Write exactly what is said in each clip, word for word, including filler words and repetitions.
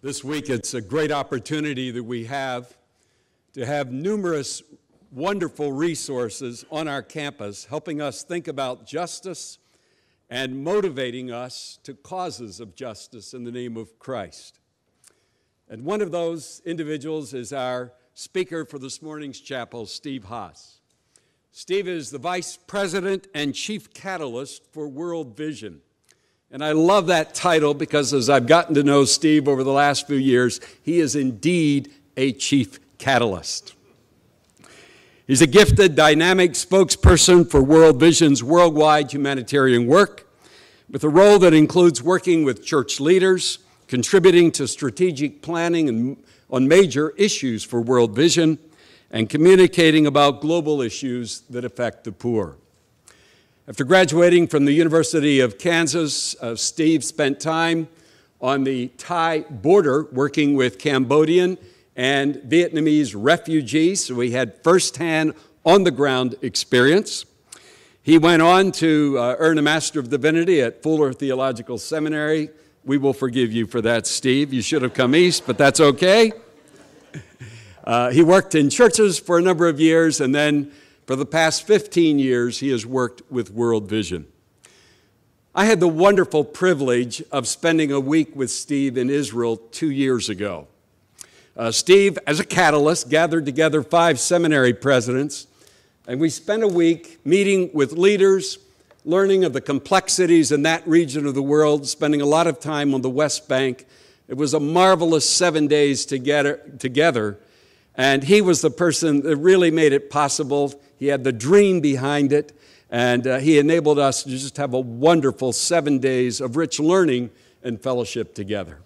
This week, it's a great opportunity that we have to have numerous wonderful resources on our campus helping us think about justice and motivating us to causes of justice in the name of Christ. And one of those individuals is our speaker for this morning's chapel, Steve Haas. Steve is the vice president and chief catalyst for World Vision. And I love that title because as I've gotten to know Steve over the last few years, he is indeed a chief catalyst. He's a gifted, dynamic spokesperson for World Vision's worldwide humanitarian work, with a role that includes working with church leaders, contributing to strategic planning on major issues for World Vision, and communicating about global issues that affect the poor. After graduating from the University of Kansas, uh, Steve spent time on the Thai border working with Cambodian and Vietnamese refugees, so he had firsthand on-the-ground experience. He went on to uh, earn a Master of Divinity at Fuller Theological Seminary. We will forgive you for that, Steve. You should have come east, but that's okay. Uh, he worked in churches for a number of years, and then for the past fifteen years, he has worked with World Vision. I had the wonderful privilege of spending a week with Steve in Israel two years ago. Uh, Steve, as a catalyst, gathered together five seminary presidents, and we spent a week meeting with leaders, learning of the complexities in that region of the world, spending a lot of time on the West Bank. It was a marvelous seven days together, together, and he was the person that really made it possible. He had the dream behind it, and uh, he enabled us to just have a wonderful seven days of rich learning and fellowship together.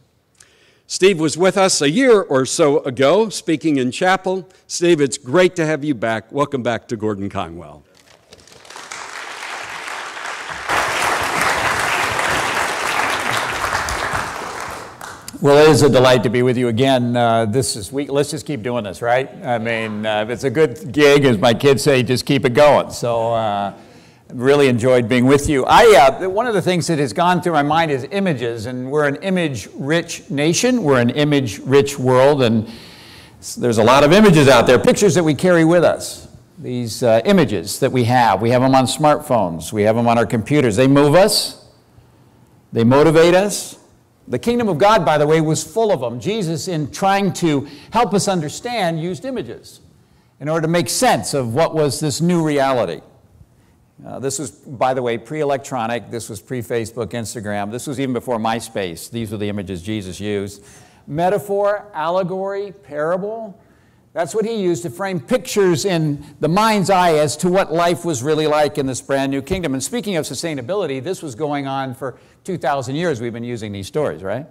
Steve was with us a year or so ago, speaking in chapel. Steve, it's great to have you back. Welcome back to Gordon-Conwell. Well, it is a delight to be with you again. Uh, this is week. Let's just keep doing this, right? I mean, uh, it's a good gig, as my kids say, just keep it going. So, uh, really enjoyed being with you. I uh, one of the things that has gone through my mind is images, and we're an image-rich nation. We're an image-rich world, and there's a lot of images out there, pictures that we carry with us. These uh, images that we have, we have them on smartphones, we have them on our computers. They move us. They motivate us. The kingdom of God, by the way, was full of them. Jesus, in trying to help us understand, used images in order to make sense of what was this new reality. Uh, this was, by the way, pre-electronic. This was pre-Facebook, Instagram. This was even before MySpace. These were the images Jesus used. Metaphor, allegory, parable. That's what he used to frame pictures in the mind's eye as to what life was really like in this brand new kingdom. And speaking of sustainability, this was going on for two thousand years. We've been using these stories, right?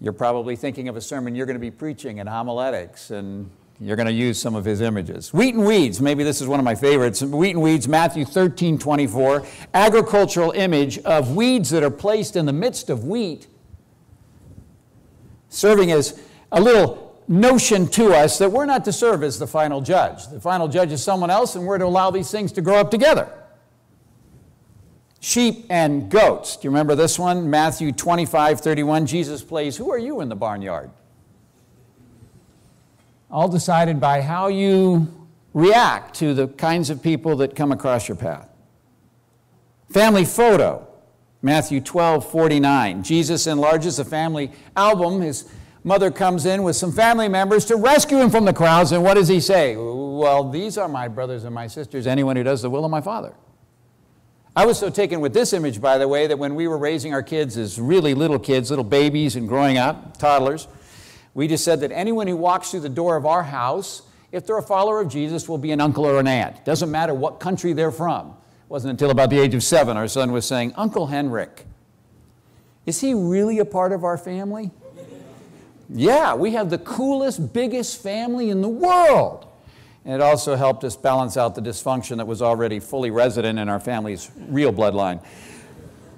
You're probably thinking of a sermon you're going to be preaching in homiletics, and you're going to use some of his images. Wheat and weeds, maybe this is one of my favorites. Wheat and weeds, Matthew thirteen twenty-four, agricultural image of weeds that are placed in the midst of wheat, serving as a little notion to us that we're not to serve as the final judge. The final judge is someone else, and we're to allow these things to grow up together. Sheep and goats. Do you remember this one? Matthew twenty-five thirty-one. Jesus plays, "Who are you in the barnyard?" All decided by how you react to the kinds of people that come across your path. Family photo. Matthew twelve forty-nine. Jesus enlarges the family album. His mother comes in with some family members to rescue him from the crowds, and what does he say? Well, these are my brothers and my sisters, anyone who does the will of my Father. I was so taken with this image, by the way, that when we were raising our kids as really little kids, little babies and growing up, toddlers, we just said that anyone who walks through the door of our house, if they're a follower of Jesus, will be an uncle or an aunt. Doesn't matter what country they're from. It wasn't until about the age of seven our son was saying, "Uncle Henrik, is he really a part of our family?" Yeah, we have the coolest, biggest family in the world. And it also helped us balance out the dysfunction that was already fully resident in our family's real bloodline.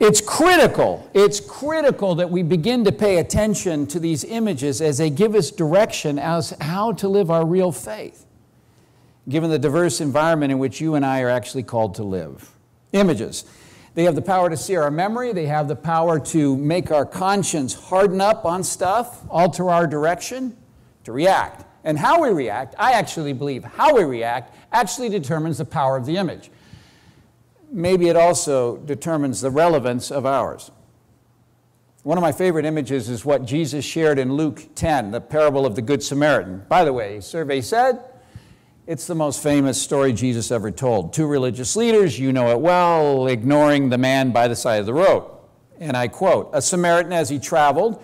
It's critical, it's critical that we begin to pay attention to these images as they give us direction as how to live our real faith, given the diverse environment in which you and I are actually called to live. Images. They have the power to sear our memory. They have the power to make our conscience harden up on stuff, alter our direction, to react. And how we react, I actually believe how we react actually determines the power of the image. Maybe it also determines the relevance of ours. One of my favorite images is what Jesus shared in Luke ten, the parable of the Good Samaritan. By the way, survey said, it's the most famous story Jesus ever told. Two religious leaders, you know it well, ignoring the man by the side of the road. And I quote, "A Samaritan, as he traveled,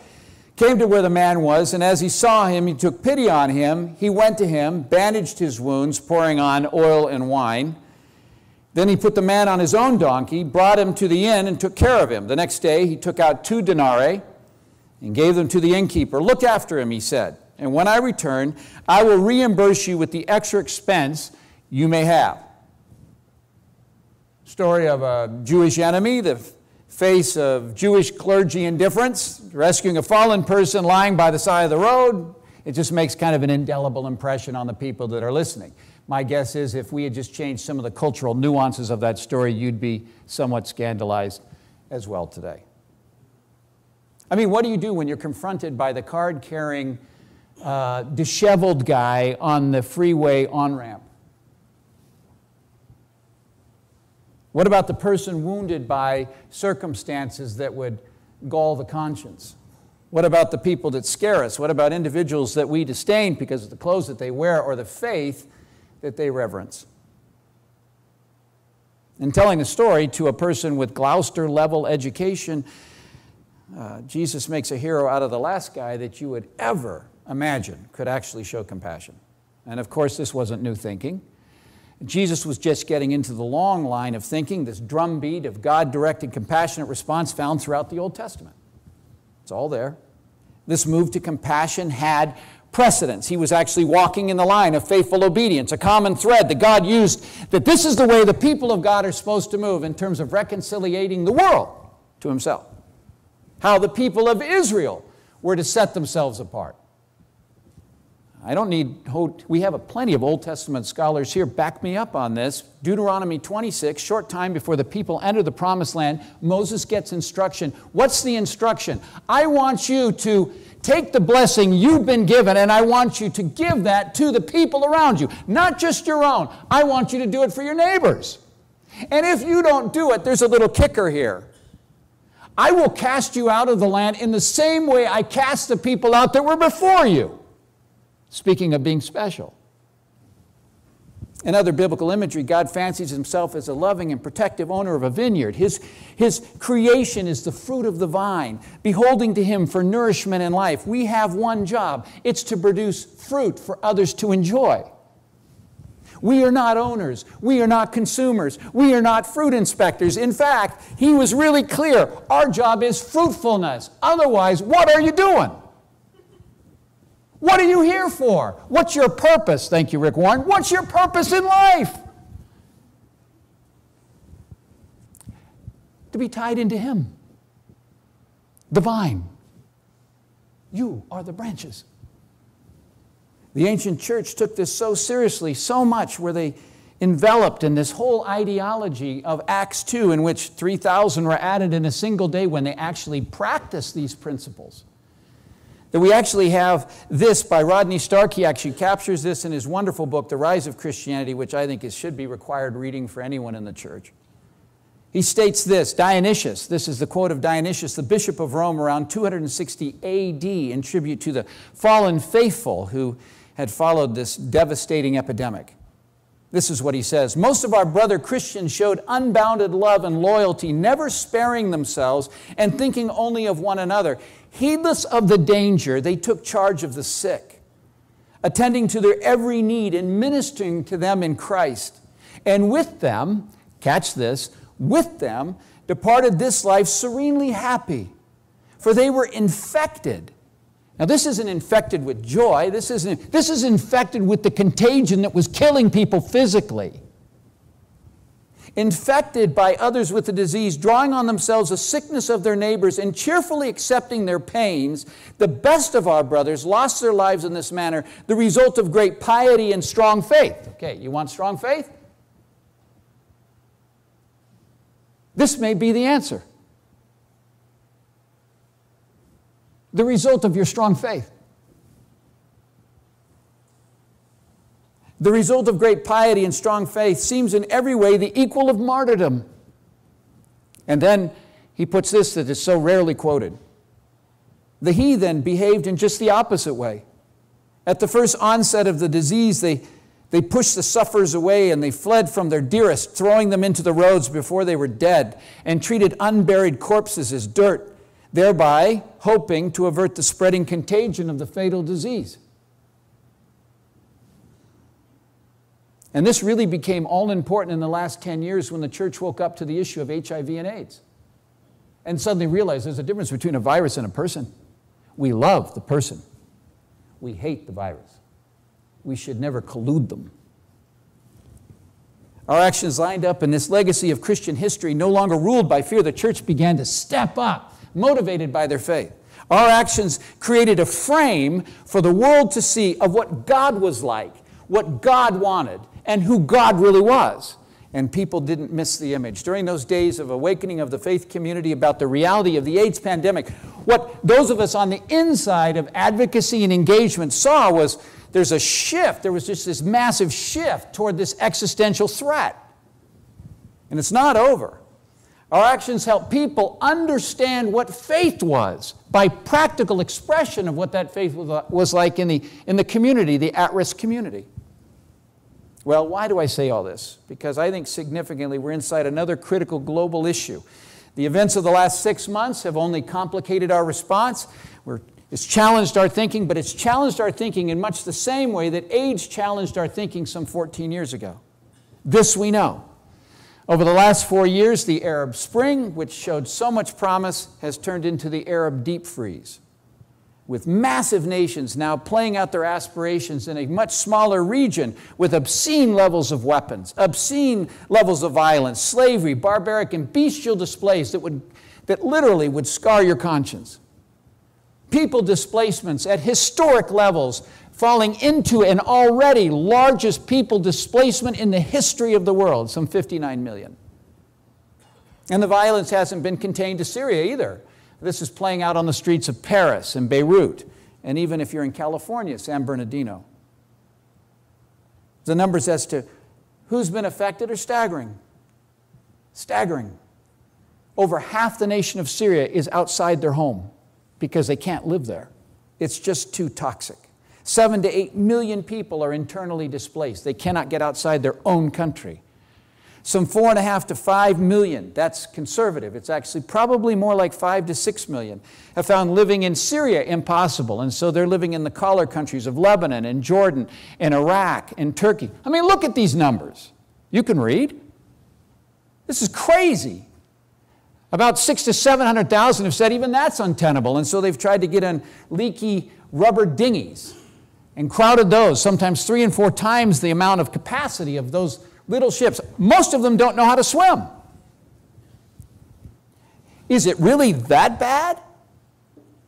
came to where the man was, and as he saw him, he took pity on him. He went to him, bandaged his wounds, pouring on oil and wine. Then he put the man on his own donkey, brought him to the inn, and took care of him. The next day he took out two denarii and gave them to the innkeeper. 'Look after him,' he said. 'And when I return, I will reimburse you with the extra expense you may have.'" Story of a Jewish enemy, the face of Jewish clergy indifference, rescuing a fallen person lying by the side of the road. It just makes kind of an indelible impression on the people that are listening. My guess is if we had just changed some of the cultural nuances of that story, you'd be somewhat scandalized as well today. I mean, what do you do when you're confronted by the card-carrying, Uh, disheveled guy on the freeway on-ramp? What about the person wounded by circumstances that would gall the conscience? What about the people that scare us? What about individuals that we disdain because of the clothes that they wear or the faith that they reverence? In telling the story to a person with Gloucester-level education, uh, Jesus makes a hero out of the last guy that you would ever imagine could actually show compassion. And of course, this wasn't new thinking. Jesus was just getting into the long line of thinking, this drumbeat of God-directed compassionate response found throughout the Old Testament. It's all there. This move to compassion had precedence. He was actually walking in the line of faithful obedience, a common thread that God used, that this is the way the people of God are supposed to move in terms of reconciliating the world to himself. How the people of Israel were to set themselves apart. I don't need, we have a plenty of Old Testament scholars here, back me up on this. Deuteronomy twenty-six, short time before the people enter the promised land, Moses gets instruction. What's the instruction? I want you to take the blessing you've been given and I want you to give that to the people around you, not just your own. I want you to do it for your neighbors. And if you don't do it, there's a little kicker here. I will cast you out of the land in the same way I cast the people out that were before you. Speaking of being special. In other biblical imagery, God fancies himself as a loving and protective owner of a vineyard. His, his creation is the fruit of the vine, beholding to him for nourishment and life. We have one job. It's to produce fruit for others to enjoy. We are not owners. We are not consumers. We are not fruit inspectors. In fact, he was really clear. Our job is fruitfulness. Otherwise, what are you doing? What are you here for? What's your purpose? Thank you, Rick Warren. What's your purpose in life? To be tied into him, the vine. You are the branches. The ancient church took this so seriously, so much where they enveloped in this whole ideology of Acts two, in which three thousand were added in a single day when they actually practiced these principles. That we actually have this by Rodney Stark. He actually captures this in his wonderful book, The Rise of Christianity, which I think is, should be required reading for anyone in the church. He states this, Dionysius, this is the quote of Dionysius, the bishop of Rome around two hundred sixty A D, in tribute to the fallen faithful who had followed this devastating epidemic. This is what he says, "Most of our brother Christians showed unbounded love and loyalty, never sparing themselves and thinking only of one another. Heedless of the danger, they took charge of the sick, attending to their every need and ministering to them in Christ. And with them," catch this, "with them departed this life serenely happy, for they were infected." Now, this isn't infected with joy. This, isn't, this is infected with the contagion that was killing people physically. "Infected by others with the disease, drawing on themselves the sickness of their neighbors and cheerfully accepting their pains, the best of our brothers lost their lives in this manner, the result of great piety and strong faith." Okay, you want strong faith? This may be the answer. The result of your strong faith. The result of great piety and strong faith seems in every way the equal of martyrdom. And then he puts this that is so rarely quoted. The heathen behaved in just the opposite way. At the first onset of the disease, they, they pushed the sufferers away and they fled from their dearest, throwing them into the roads before they were dead, and treated unburied corpses as dirt, thereby hoping to avert the spreading contagion of the fatal disease. And this really became all important in the last ten years when the church woke up to the issue of H I V and AIDS and suddenly realized there's a difference between a virus and a person. We love the person. We hate the virus. We should never collude them. Our actions lined up in this legacy of Christian history, no longer ruled by fear, the church began to step up, motivated by their faith. Our actions created a frame for the world to see of what God was like, what God wanted, and who God really was. And people didn't miss the image. During those days of awakening of the faith community about the reality of the AIDS pandemic, what those of us on the inside of advocacy and engagement saw was there's a shift. There was just this massive shift toward this existential threat. And it's not over. Our actions help people understand what faith was by practical expression of what that faith was like in the, in the community, the at-risk community. Well, why do I say all this? Because I think significantly we're inside another critical global issue. The events of the last six months have only complicated our response. We're, it's challenged our thinking, but it's challenged our thinking in much the same way that AIDS challenged our thinking some fourteen years ago. This we know. Over the last four years, the Arab Spring, which showed so much promise, has turned into the Arab deep freeze, with massive nations now playing out their aspirations in a much smaller region with obscene levels of weapons, obscene levels of violence, slavery, barbaric and bestial displays that would, that literally would scar your conscience. People displacements at historic levels, falling into an already largest people displacement in the history of the world, some fifty-nine million. And the violence hasn't been contained to Syria either. This is playing out on the streets of Paris and Beirut, and even if you're in California, San Bernardino. The numbers as to who's been affected are staggering. Staggering. Over half the nation of Syria is outside their home because they can't live there. It's just too toxic. Seven to eight million people are internally displaced. They cannot get outside their own country. Some four and a half to five million, that's conservative, it's actually probably more like five to six million, have found living in Syria impossible, and so they're living in the collar countries of Lebanon and Jordan and Iraq and Turkey. I mean, look at these numbers. You can read. This is crazy. About six to seven hundred thousand have said even that's untenable, and so they've tried to get on leaky rubber dinghies and crowded those, sometimes three and four times the amount of capacity of those little ships. Most of them don't know how to swim. Is it really that bad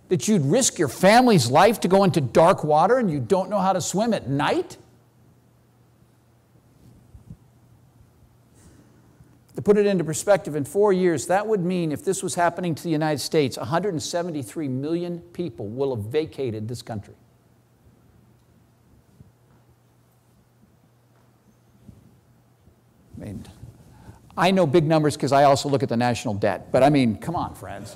that you'd risk your family's life to go into dark water and you don't know how to swim at night? To put it into perspective, in four years, that would mean if this was happening to the United States, one hundred seventy-three million people will have vacated this country. I mean, I know big numbers because I also look at the national debt, but I mean, come on, friends.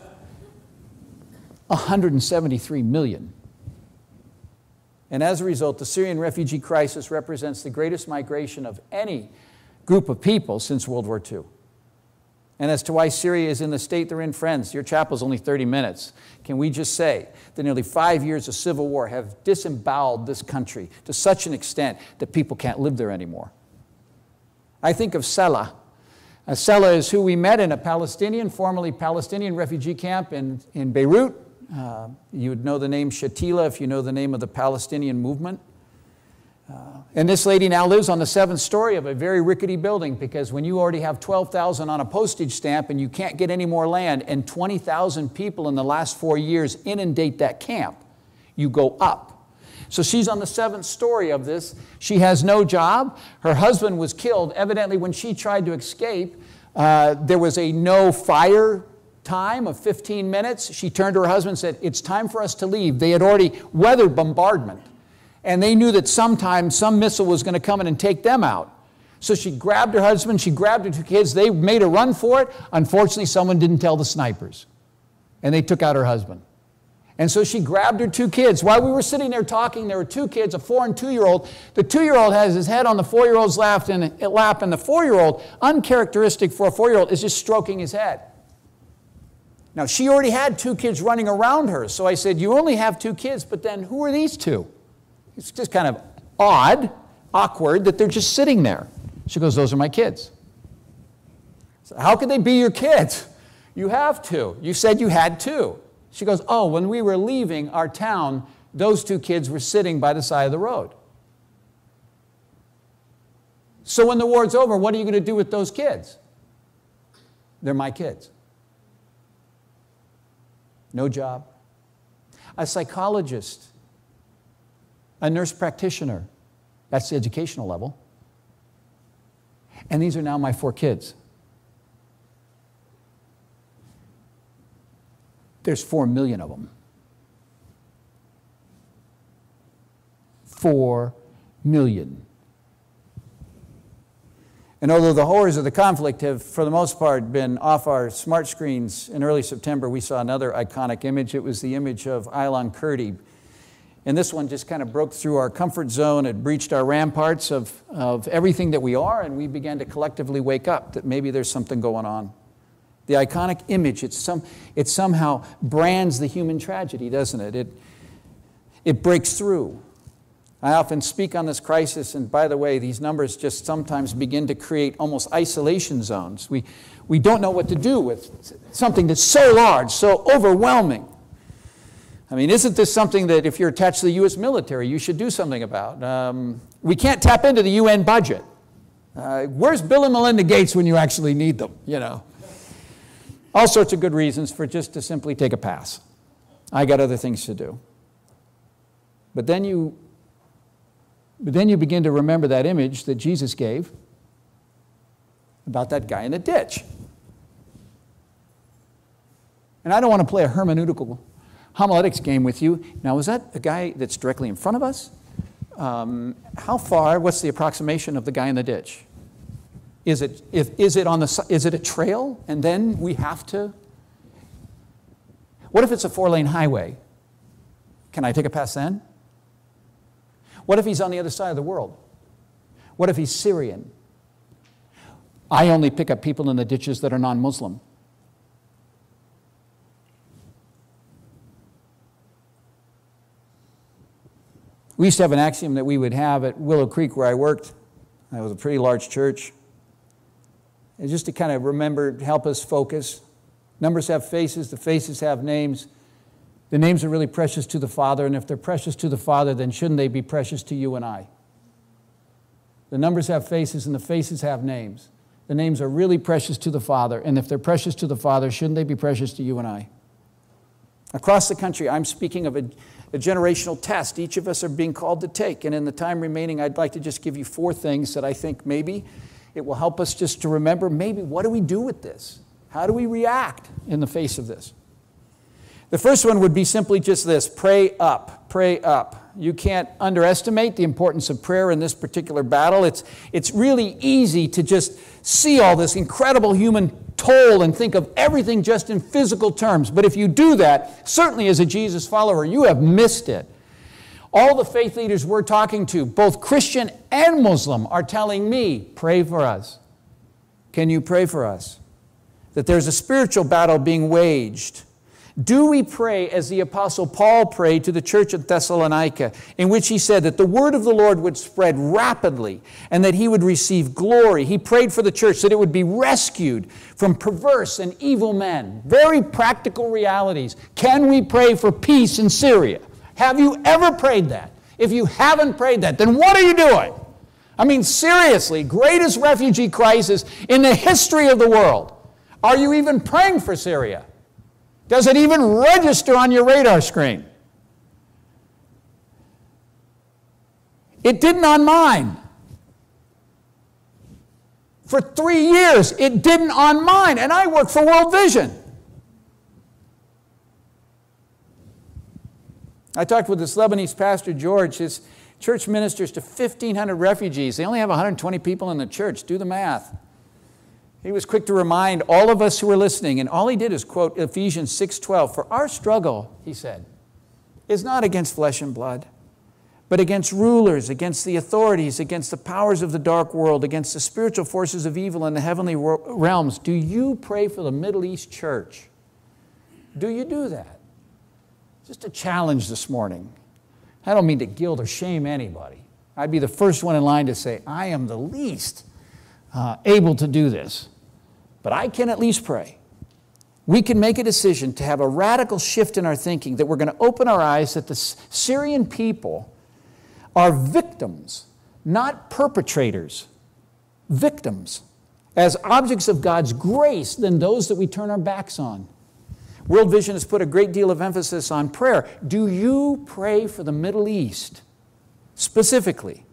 one hundred seventy-three million. And as a result, the Syrian refugee crisis represents the greatest migration of any group of people since World War Two. And as to why Syria is in the state they're in, friends, your chapel's only thirty minutes. Can we just say that nearly five years of civil war have disemboweled this country to such an extent that people can't live there anymore? I think of Seda. Seda is who we met in a Palestinian, formerly Palestinian refugee camp in, in Beirut. Uh, you would know the name Shatila if you know the name of the Palestinian movement. Uh, and this lady now lives on the seventh story of a very rickety building, because when you already have twelve thousand on a postage stamp and you can't get any more land, and twenty thousand people in the last four years inundate that camp, you go up. So she's on the seventh story of this. She has no job. Her husband was killed, evidently, when she tried to escape Uh, there was a no fire time of fifteen minutes. She turned to her husband and said, "It's time for us to leave." They had already weathered bombardment, and they knew that sometime some missile was going to come in and take them out. So she grabbed her husband, she grabbed her two kids, they made a run for it. Unfortunately, someone didn't tell the snipers, and they took out her husband. And so she grabbed her two kids. While we were sitting there talking, there were two kids, a four and two-year-old. The two-year-old has his head on the four-year-old's lap, and the four-year-old, uncharacteristic for a four-year-old, is just stroking his head. Now, she already had two kids running around her, so I said, "You only have two kids, but then who are these two?" It's just kind of odd, awkward, that they're just sitting there. She goes, "Those are my kids." So, "How could they be your kids? You have two. You said you had two." She goes, "Oh, when we were leaving our town, those two kids were sitting by the side of the road. So when the war's over, what are you going to do with those kids?" "They're my kids." No job. A psychologist, a nurse practitioner, that's the educational level. "And these are now my four kids." There's four million of them. Four million. And although the horrors of the conflict have, for the most part, been off our smart screens, in early September we saw another iconic image. It was the image of Alan Kurdi. And this one just kind of broke through our comfort zone. It breached our ramparts of, of everything that we are, and we began to collectively wake up that maybe there's something going on. The iconic image, it's some, it somehow brands the human tragedy, doesn't it? It, it breaks through. I often speak on this crisis, and by the way, these numbers just sometimes begin to create almost isolation zones. We, we don't know what to do with something that's so large, so overwhelming. I mean, isn't this something that if you're attached to the U S military, you should do something about? Um, we can't tap into the U N budget. Uh, where's Bill and Melinda Gates when you actually need them, you know? All sorts of good reasons for just to simply take a pass. I got other things to do. But then you, but then you begin to remember that image that Jesus gave about that guy in the ditch. And I don't want to play a hermeneutical homiletics game with you. Now, is that a guy that's directly in front of us? Um, how far, what's the approximation of the guy in the ditch? Is it, if, is it on the, is it a trail and then we have to? What if it's a four-lane highway? Can I take a pass then? What if he's on the other side of the world? What if he's Syrian? I only pick up people in the ditches that are non-Muslim. We used to have an axiom that we would have at Willow Creek where I worked. That was a pretty large church. And just to kind of remember, help us focus. Numbers have faces, the faces have names. The names are really precious to the Father, and if they're precious to the Father, then shouldn't they be precious to you and I? The numbers have faces, and the faces have names. The names are really precious to the Father, and if they're precious to the Father, shouldn't they be precious to you and I? Across the country, I'm speaking of a, a generational test each of us are being called to take, and in the time remaining, I'd like to just give you four things that I think maybe it will help us just to remember, maybe, what do we do with this? How do we react in the face of this? The first one would be simply just this: pray up, pray up. You can't underestimate the importance of prayer in this particular battle. It's, it's really easy to just see all this incredible human toll and think of everything just in physical terms. But if you do that, certainly as a Jesus follower, you have missed it. All the faith leaders we're talking to, both Christian and Muslim, are telling me, pray for us. Can you pray for us? That there's a spiritual battle being waged. Do we pray as the Apostle Paul prayed to the church at Thessalonica, in which he said that the word of the Lord would spread rapidly and that he would receive glory? He prayed for the church that it would be rescued from perverse and evil men. Very practical realities. Can we pray for peace in Syria? Have you ever prayed that? If you haven't prayed that, then what are you doing? I mean, seriously, greatest refugee crisis in the history of the world. Are you even praying for Syria? Does it even register on your radar screen? It didn't on mine. For three years, it didn't on mine, and I work for World Vision. I talked with this Lebanese pastor, George. His church ministers to fifteen hundred refugees. They only have one hundred twenty people in the church. Do the math. He was quick to remind all of us who were listening, and all he did is quote Ephesians six twelve. For our struggle, he said, is not against flesh and blood, but against rulers, against the authorities, against the powers of the dark world, against the spiritual forces of evil in the heavenly realms. Do you pray for the Middle East church? Do you do that? Just a challenge this morning. I don't mean to guilt or shame anybody. I'd be the first one in line to say, I am the least uh, able to do this. But I can at least pray. We can make a decision to have a radical shift in our thinking, that we're going to open our eyes that the Syrian people are victims, not perpetrators. Victims, as objects of God's grace, than those that we turn our backs on. World Vision has put a great deal of emphasis on prayer. Do you pray for the Middle East specifically?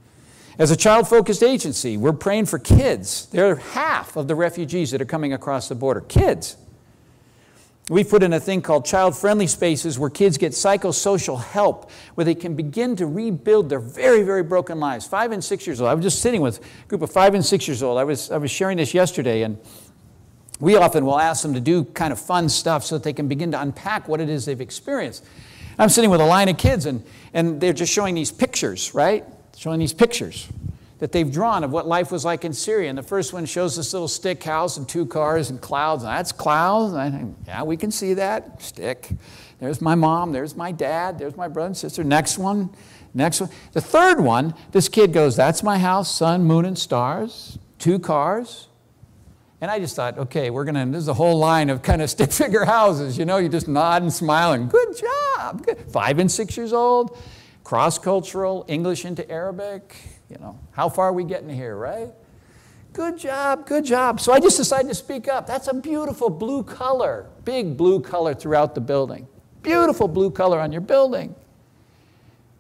As a child-focused agency, we're praying for kids. They're half of the refugees that are coming across the border. Kids. We've put in a thing called child-friendly spaces where kids get psychosocial help, where they can begin to rebuild their very, very broken lives. Five and six years old. I was just sitting with a group of five and six years old. I was, I was sharing this yesterday, and we often will ask them to do kind of fun stuff so that they can begin to unpack what it is they've experienced. I'm sitting with a line of kids, and, and they're just showing these pictures, right? Showing these pictures that they've drawn of what life was like in Syria. And the first one shows this little stick house and two cars and clouds. And that's clouds. And I think, yeah, we can see that. Stick. There's my mom. There's my dad. There's my brother and sister. Next one. Next one. The third one, this kid goes, that's my house, sun, moon, and stars, two cars. And I just thought, okay, we're going to, this is a whole line of kind of stick figure houses. You know, you just nod and smile and good job. Good. Five and six years old, cross-cultural, English into Arabic. You know, how far are we getting here, right? Good job, good job. So I just decided to speak up. That's a beautiful blue color, big blue color throughout the building. Beautiful blue color on your building.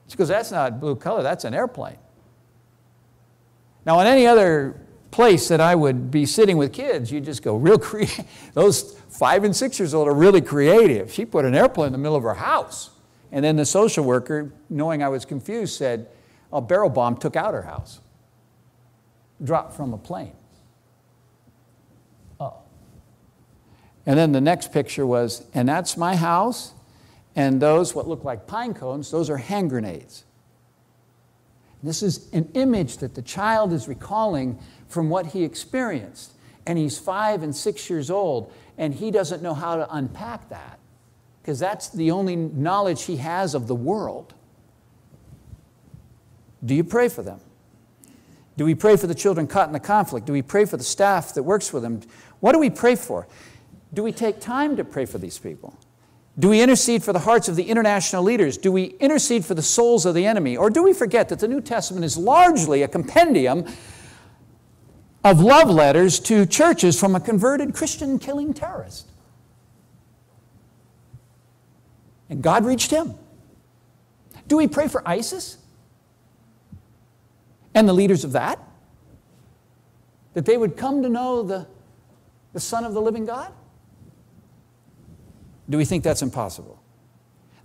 She goes, that's not blue color, that's an airplane. Now, in any other place that I would be sitting with kids, you just go real creative. Those five and six years old are really creative. She put an airplane in the middle of her house. And then the social worker, knowing I was confused, said, a barrel bomb took out her house, dropped from a plane. Oh. And then the next picture was, and that's my house, and those what look like pine cones, those are hand grenades. This is an image that the child is recalling from what he experienced. And he's five and six years old, and he doesn't know how to unpack that, because that's the only knowledge he has of the world. Do you pray for them? Do we pray for the children caught in the conflict? Do we pray for the staff that works with them? What do we pray for? Do we take time to pray for these people? Do we intercede for the hearts of the international leaders? Do we intercede for the souls of the enemy? Or do we forget that the New Testament is largely a compendium of love letters to churches from a converted Christian killing terrorist? And God reached him. Do we pray for ISIS? And the leaders of that? That they would come to know the, the Son of the living God? Do we think that's impossible?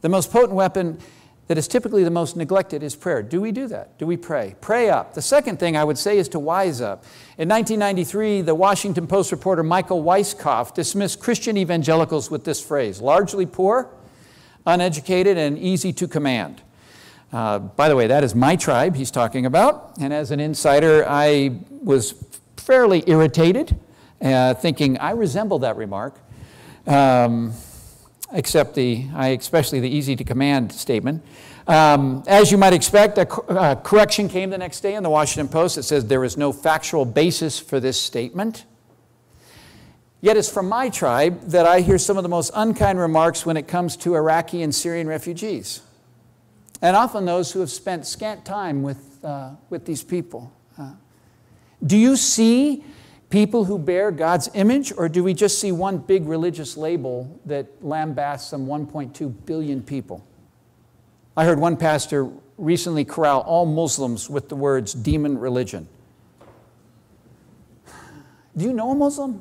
The most potent weapon that is typically the most neglected is prayer. Do we do that? Do we pray? Pray up. The second thing I would say is to wise up. In nineteen ninety-three, the Washington Post reporter Michael Weisskopf dismissed Christian evangelicals with this phrase, largely poor, uneducated, and easy to command. Uh, by the way, that is my tribe he's talking about. And as an insider, I was fairly irritated, uh, thinking I resemble that remark, um, except the, I especially the easy to command statement. Um, as you might expect, a co uh, correction came the next day in the Washington Post that says there is no factual basis for this statement. Yet it's from my tribe that I hear some of the most unkind remarks when it comes to Iraqi and Syrian refugees. And often those who have spent scant time with, uh, with these people. Uh, do you see people who bear God's image, or do we just see one big religious label that lambasts some one point two billion people? I heard one pastor recently corral all Muslims with the words demon religion. Do you know a Muslim?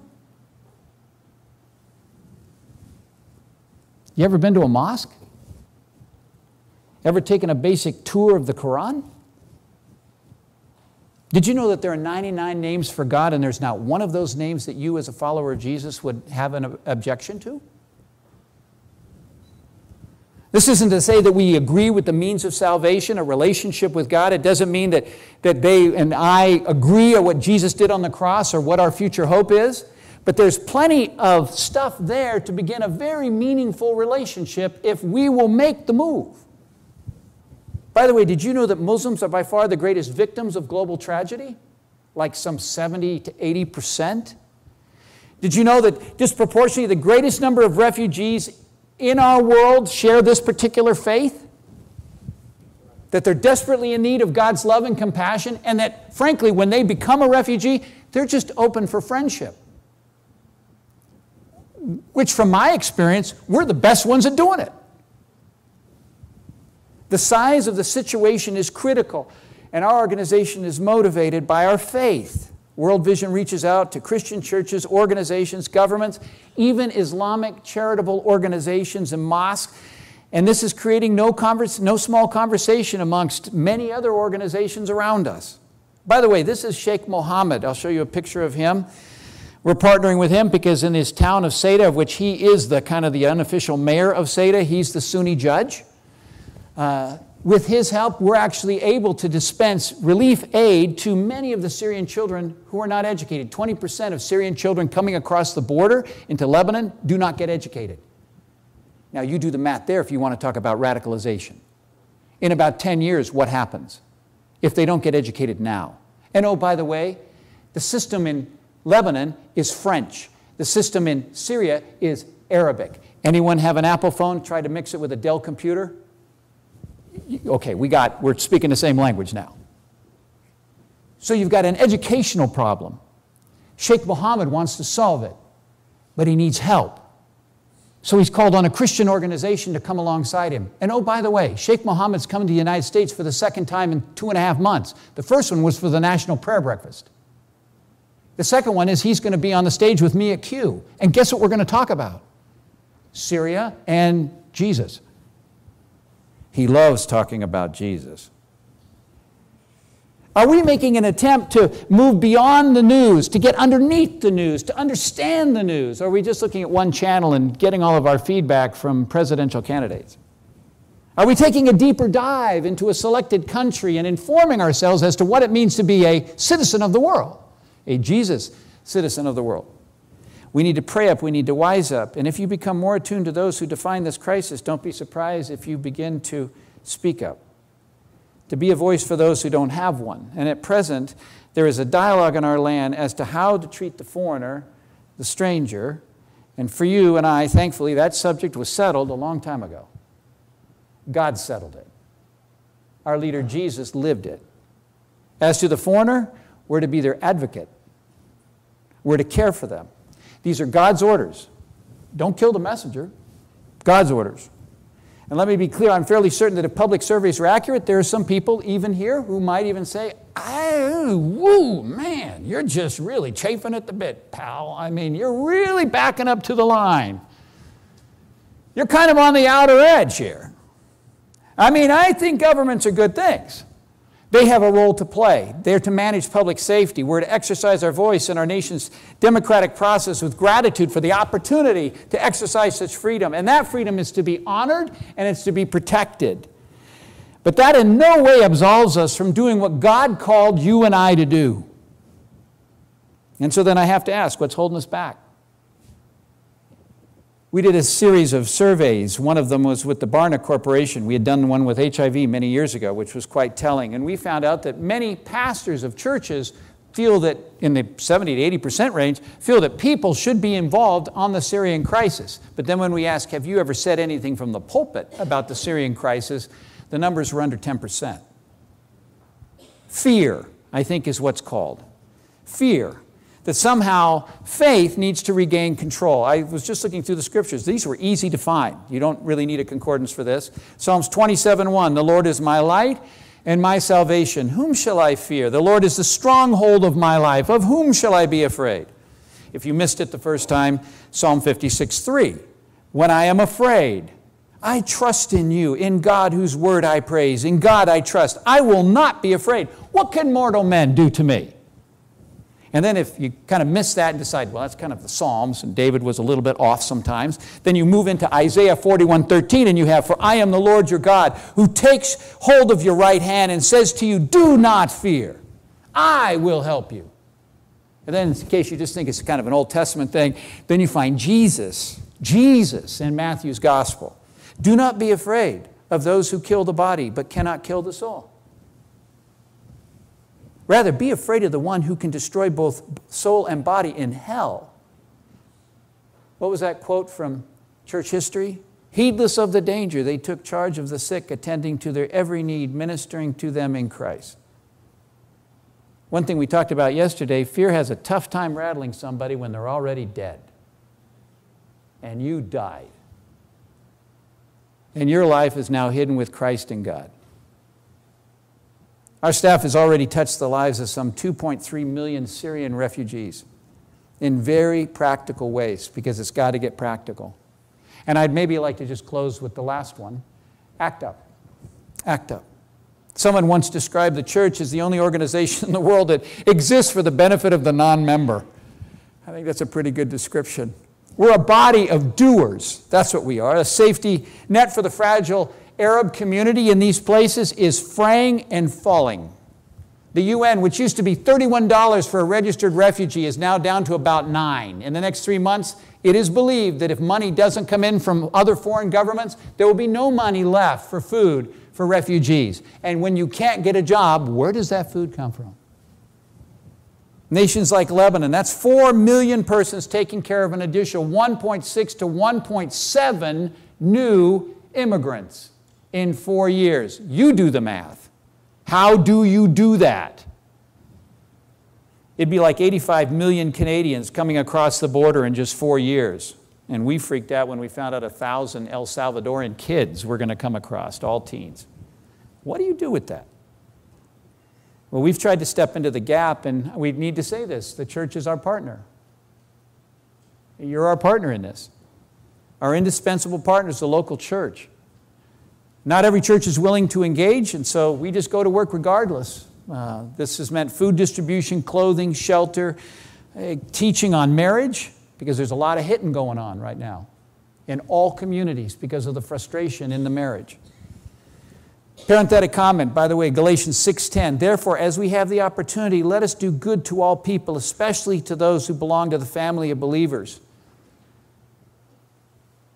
You ever been to a mosque? Ever taken a basic tour of the Quran? Did you know that there are ninety-nine names for God and there's not one of those names that you as a follower of Jesus would have an objection to? This isn't to say that we agree with the means of salvation, a relationship with God. It doesn't mean that, that they and I agree on what Jesus did on the cross or what our future hope is. But there's plenty of stuff there to begin a very meaningful relationship if we will make the move. By the way, did you know that Muslims are by far the greatest victims of global tragedy? Like some seventy to eighty percent? Did you know that disproportionately the greatest number of refugees in our world share this particular faith? That they're desperately in need of God's love and compassion, and that, frankly, when they become a refugee, they're just open for friendship. Which, from my experience, we're the best ones at doing it. The size of the situation is critical, and our organization is motivated by our faith. World Vision reaches out to Christian churches, organizations, governments, even Islamic charitable organizations and mosques. And this is creating no, converse, no small conversation amongst many other organizations around us. By the way, this is Sheikh Mohammed. I'll show you a picture of him. We're partnering with him because in his town of Seda, of which he is the kind of the unofficial mayor of Seda, he's the Sunni judge. Uh, With his help, we're actually able to dispense relief aid to many of the Syrian children who are not educated. twenty percent of Syrian children coming across the border into Lebanon do not get educated. Now, you do the math there if you want to talk about radicalization. In about ten years, what happens if they don't get educated now? And oh, by the way, the system in Lebanon is French. The system in Syria is Arabic. Anyone have an Apple phone? Try to mix it with a Dell computer? Okay, we got, we're speaking the same language now. So you've got an educational problem. Sheikh Mohammed wants to solve it, but he needs help. So he's called on a Christian organization to come alongside him. And oh, by the way, Sheikh Mohammed's coming to the United States for the second time in two and a half months. The first one was for the National Prayer Breakfast. The second one is he's going to be on the stage with me at Q. And guess what we're going to talk about? Syria and Jesus. He loves talking about Jesus. Are we making an attempt to move beyond the news, to get underneath the news, to understand the news? Or are we just looking at one channel and getting all of our feedback from presidential candidates? Are we taking a deeper dive into a selected country and informing ourselves as to what it means to be a citizen of the world, a Jesus citizen of the world? We need to pray up, we need to wise up. And if you become more attuned to those who define this crisis, don't be surprised if you begin to speak up, to be a voice for those who don't have one. And at present, there is a dialogue in our land as to how to treat the foreigner, the stranger, and for you and I, thankfully, that subject was settled a long time ago. God settled it. Our leader, Jesus, lived it. As to the foreigner, we're to be their advocate. We're to care for them. These are God's orders. Don't kill the messenger. God's orders. And let me be clear, I'm fairly certain that if public surveys were accurate, there are some people even here who might even say, oh, woo, man, you're just really chafing at the bit, pal. I mean, you're really backing up to the line. You're kind of on the outer edge here. I mean, I think governments are good things. They have a role to play. They're to manage public safety. We're to exercise our voice in our nation's democratic process with gratitude for the opportunity to exercise such freedom. And that freedom is to be honored and it's to be protected. But that in no way absolves us from doing what God called you and I to do. And so then I have to ask, what's holding us back? We did a series of surveys. One of them was with the Barna Corporation. We had done one with H I V many years ago, which was quite telling. And we found out that many pastors of churches feel that, in the seventy to eighty percent range, feel that people should be involved on the Syrian crisis. But then when we ask, have you ever said anything from the pulpit about the Syrian crisis, the numbers were under ten percent. Fear, I think, is what's called. Fear. That somehow faith needs to regain control. I was just looking through the scriptures. These were easy to find. You don't really need a concordance for this. Psalms twenty-seven one, the Lord is my light and my salvation. Whom shall I fear? The Lord is the stronghold of my life. Of whom shall I be afraid? If you missed it the first time, Psalm fifty-six, three. When I am afraid, I trust in you, in God whose word I praise. In God I trust. I will not be afraid. What can mortal men do to me? And then if you kind of miss that and decide, well, that's kind of the Psalms, and David was a little bit off sometimes, then you move into Isaiah forty-one, thirteen, and you have, for I am the Lord your God, who takes hold of your right hand and says to you, do not fear. I will help you. And then in case you just think it's kind of an Old Testament thing, then you find Jesus, Jesus in Matthew's gospel. Do not be afraid of those who kill the body, but cannot kill the soul. Rather, be afraid of the one who can destroy both soul and body in hell. What was that quote from church history? Heedless of the danger, they took charge of the sick, attending to their every need, ministering to them in Christ. One thing we talked about yesterday, fear has a tough time rattling somebody when they're already dead. And you died. And your life is now hidden with Christ in God. Our staff has already touched the lives of some two point three million Syrian refugees in very practical ways, because it's got to get practical. And I'd maybe like to just close with the last one. Act up. Act up. Someone once described the church as the only organization in the world that exists for the benefit of the non-member. I think that's a pretty good description. We're a body of doers. That's what we are. A safety net for the fragile Arab community in these places is fraying and falling. The U N, which used to be thirty-one dollars for a registered refugee, is now down to about nine. In the next three months, it is believed that if money doesn't come in from other foreign governments, there will be no money left for food for refugees. And when you can't get a job, where does that food come from? Nations like Lebanon, that's four million persons taking care of an additional one point six to one point seven new immigrants in four years. You do the math. How do you do that? It'd be like eighty-five million Canadians coming across the border in just four years. And we freaked out when we found out one thousand El Salvadoran kids were going to come across, all teens. What do you do with that? Well, we've tried to step into the gap, and we need to say this. The church is our partner. You're our partner in this. Our indispensable partner is the local church. Not every church is willing to engage, and so we just go to work regardless. Uh, this has meant food distribution, clothing, shelter, uh, teaching on marriage, because there's a lot of hitting going on right now in all communities because of the frustration in the marriage. Parenthetic comment, by the way, Galatians six ten, therefore, as we have the opportunity, let us do good to all people, especially to those who belong to the family of believers.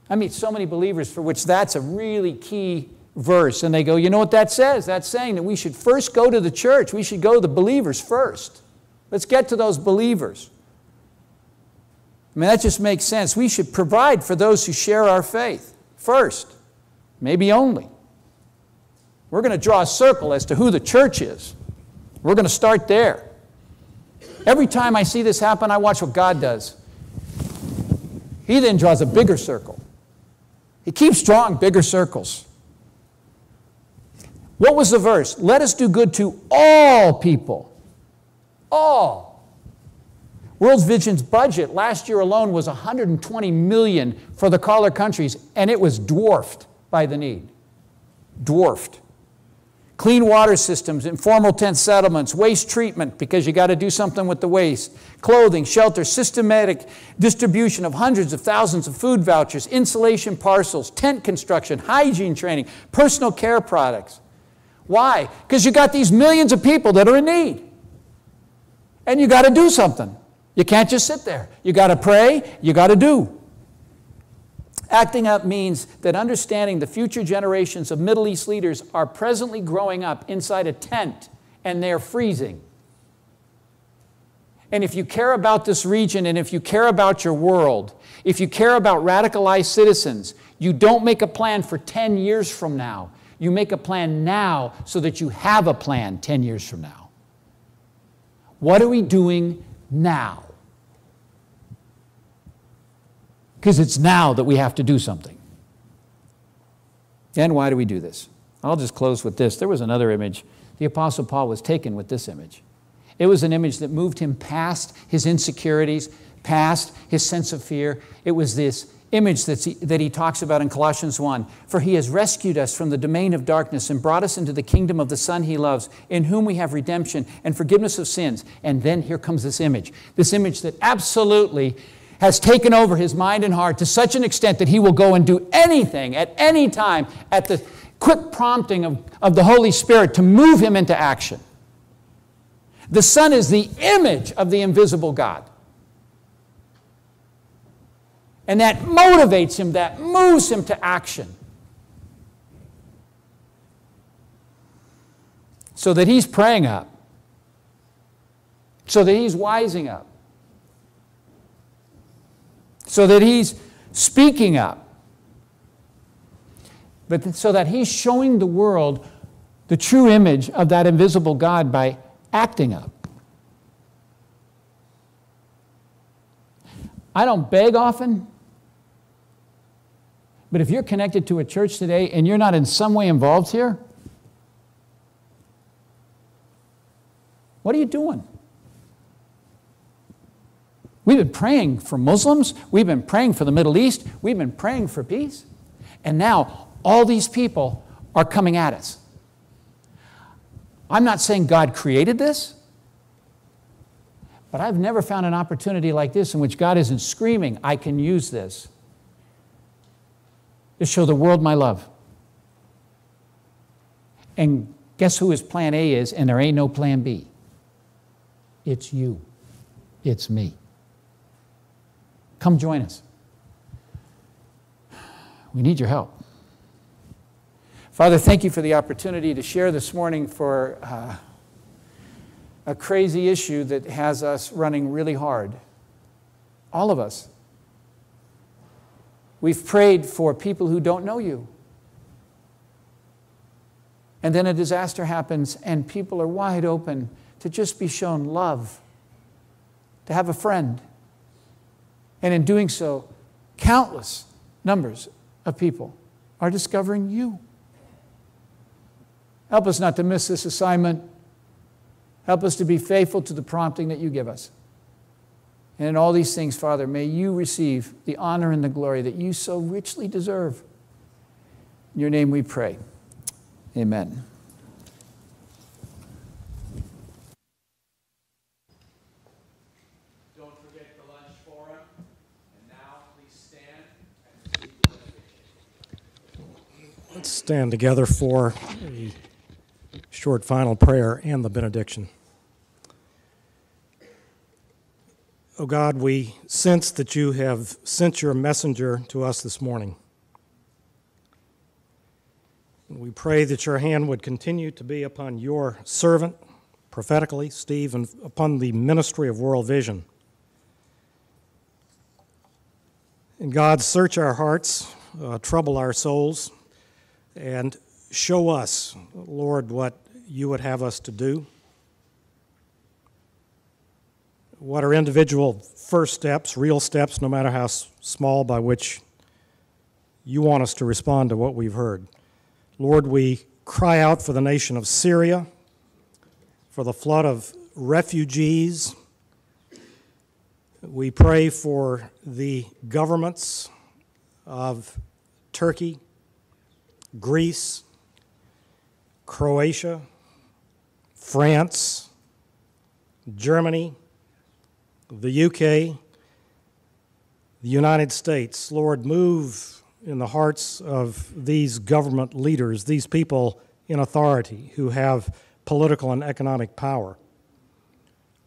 I meet so many believers for which that's a really key verse, and they go, you know what that says? That's saying that we should first go to the church. We should go to the believers first. Let's get to those believers. I mean, that just makes sense. We should provide for those who share our faith first, maybe only. We're going to draw a circle as to who the church is. We're going to start there. Every time I see this happen, I watch what God does. He then draws a bigger circle. He keeps drawing bigger circles. What was the verse? Let us do good to all people. All. World Vision's budget last year alone was one hundred twenty million dollars for the collar countries, and it was dwarfed by the need. Dwarfed. Clean water systems, informal tent settlements, waste treatment, because you got to do something with the waste, clothing, shelter, systematic distribution of hundreds of thousands of food vouchers, insulation parcels, tent construction, hygiene training, personal care products. Why? Because you got these millions of people that are in need. And you got to do something. You can't just sit there. You got to pray. You got to do. Acting up means that understanding the future generations of Middle East leaders are presently growing up inside a tent, and they're freezing. And if you care about this region, and if you care about your world, if you care about radicalized citizens, you don't make a plan for ten years from now. You make a plan now so that you have a plan ten years from now. What are we doing now? Because it's now that we have to do something. And why do we do this? I'll just close with this. There was another image. The Apostle Paul was taken with this image. It was an image that moved him past his insecurities, past, his sense of fear. It was this image that's, that he talks about in Colossians one. For he has rescued us from the domain of darkness and brought us into the kingdom of the Son he loves, in whom we have redemption and forgiveness of sins. And then here comes this image, this image that absolutely has taken over his mind and heart to such an extent that he will go and do anything at any time at the quick prompting of, of the Holy Spirit to move him into action. The Son is the image of the invisible God. And that motivates him, that moves him to action. So that he's praying up. So that he's wising up. So that he's speaking up. But so that he's showing the world the true image of that invisible God by acting up. I don't beg often, but if you're connected to a church today and you're not in some way involved here, what are you doing? We've been praying for Muslims. We've been praying for the Middle East. We've been praying for peace. And now all these people are coming at us. I'm not saying God created this, but I've never found an opportunity like this in which God isn't screaming, I can use this to show the world my love. And guess who his plan A is, and there ain't no plan B? It's you. It's me. Come join us. We need your help. Father, thank you for the opportunity to share this morning for uh, a crazy issue that has us running really hard. All of us. We've prayed for people who don't know you. And then a disaster happens and people are wide open to just be shown love, to have a friend. And in doing so, countless numbers of people are discovering you. Help us not to miss this assignment. Help us to be faithful to the prompting that you give us. And in all these things, Father, may you receive the honor and the glory that you so richly deserve. In your name we pray. Amen. Don't forget the lunch forum. And now please stand. Let's stand together for a short final prayer and the benediction. Oh God, we sense that you have sent your messenger to us this morning. We pray that your hand would continue to be upon your servant, prophetically, Steve, and upon the ministry of World Vision. And God, search our hearts, uh, trouble our souls, and show us, Lord, what you would have us to do, what are individual first steps, real steps, no matter how small, by which you want us to respond to what we've heard. Lord, we cry out for the nation of Syria, for the flood of refugees. We pray for the governments of Turkey, Greece, Croatia, France, Germany, the U K, the United States. Lord, move in the hearts of these government leaders, these people in authority who have political and economic power.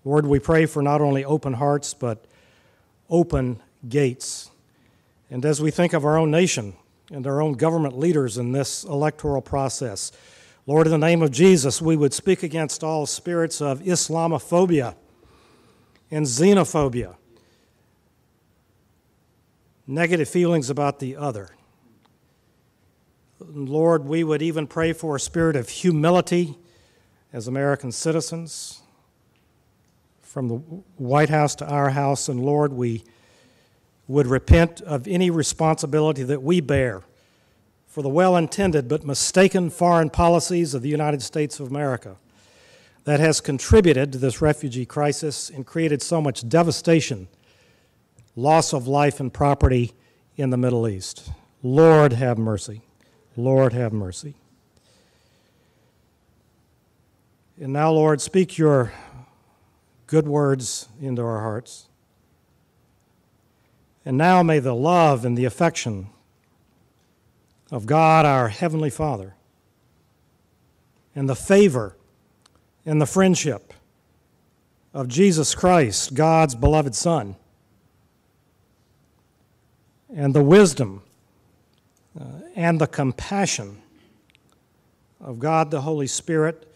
Lord, we pray for not only open hearts, but open gates. And as we think of our own nation and our own government leaders in this electoral process, Lord, in the name of Jesus, we would speak against all spirits of Islamophobia and xenophobia, negative feelings about the other. Lord, we would even pray for a spirit of humility as American citizens, from the White House to our house. And Lord, we would repent of any responsibility that we bear for the well-intended but mistaken foreign policies of the United States of America that has contributed to this refugee crisis and created so much devastation loss of life and property in the Middle East. Lord, have mercy. Lord, have mercy. And now, Lord, speak your good words into our hearts. And now may the love and the affection of God, our Heavenly Father, and the favor and the friendship of Jesus Christ, God's beloved Son, and the wisdom uh, and the compassion of God the Holy Spirit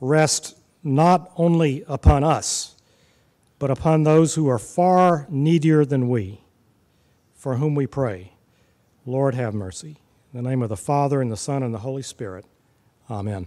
rest not only upon us, but upon those who are far needier than we, for whom we pray. Lord, have mercy. In the name of the Father, and the Son, and the Holy Spirit. Amen.